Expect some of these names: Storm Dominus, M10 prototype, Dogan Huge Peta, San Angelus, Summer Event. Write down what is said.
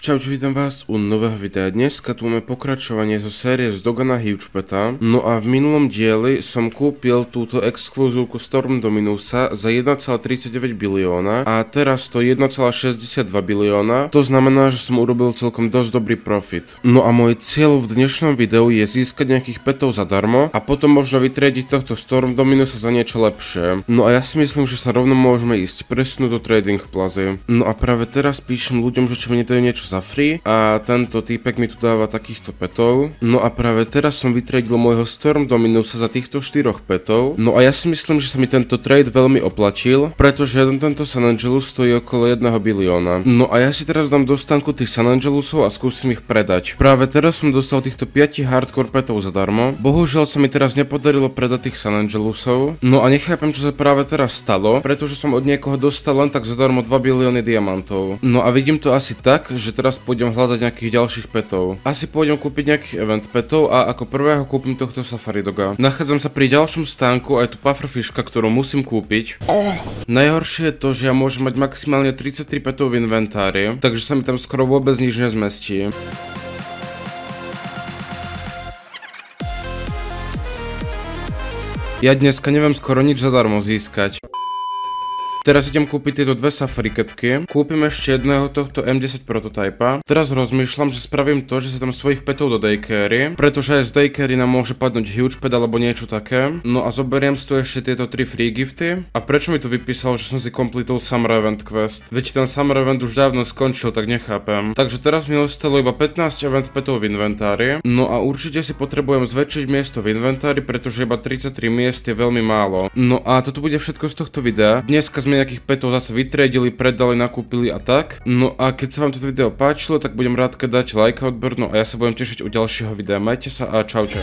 Cześć, witam was u nowego videa. Dneska tu mamy pokračovanie zo série z Dogana Huge Peta. No a v minulom dieli som kúpil túto exkluzívku Storm Dominusa za 1,39 bilióna a teraz to 1,62 bilióna. To znamená, že som urobil celkom dosť dobrý profit. No a môj cieľ v dnešnom videu je získať nejakých petov zadarmo a potom možno vytrediť tohto Storm Dominusa za niečo lepšie. No a ja si myslím, že sa rovno môžeme ísť presnú do Trading Plazy. No a práve teraz píšem ľuďom, že či mi nedajú niečo za free a tento týpek mi tu dáva takýchto petov. No a práve teraz som vytradil môjho Storm Dominusa za týchto 4 petov. No a ja si myslím, že sa mi tento trade veľmi oplatil, pretože tento San Angelus stojí okolo 1 bilióna. No a ja si teraz dám do stanku tých San Angelusov a skúsim ich predať. Práve teraz som dostal týchto 5 hardcore petov zadarmo. Bohužiaľ sa mi teraz nepodarilo predať tých San Angelusov. No a nechápem, čo sa práve teraz stalo, pretože som od niekoho dostal len tak zadarmo 2 bilióny diamantov. No a vidím to asi tak, že teraz pôjdem hľadať nejakých ďalších petov. Asi pôjdem kúpiť nejakých event petov a ako prvého kúpim tohto Safari Doga. Nachádzam sa pri ďalšom stánku a je tu pufferfishka, ktorú musím kúpiť. Najhoršie je to, že ja môžem mať maximálne 33 petov v inventári, takže sa mi tam skoro vôbec nič nezmestí. Ja dneska neviem skoro nič zadarmo získať. Teraz idem kúpiť tieto dve safariketky, kúpim ešte jedného tohto M10 prototypa. Teraz rozmýšľam, že spravím to, že sa tam svojich petov do daycary, pretože aj z daycary nám môže padnúť huge pet alebo niečo také. No a zoberiem si tu ešte tieto 3 free gifty. A prečo mi to vypísalo, že som si completol Summer Event quest? Veď ten Summer Event už dávno skončil, tak nechápem. Takže teraz mi ostalo iba 15 event petov v inventári. No a určite si potrebujem zväčšiť miesto v inventári, pretože iba 33 miest je veľmi málo. No a toto bude všetko z tohto videa. Dneska sme nejakých petov zase vytredili, predali, nakúpili a tak. No a keď sa vám toto video páčilo, tak budem rád, keď dáte like a odber, no a ja sa budem tešiť u ďalšieho videa. Majte sa a čaute.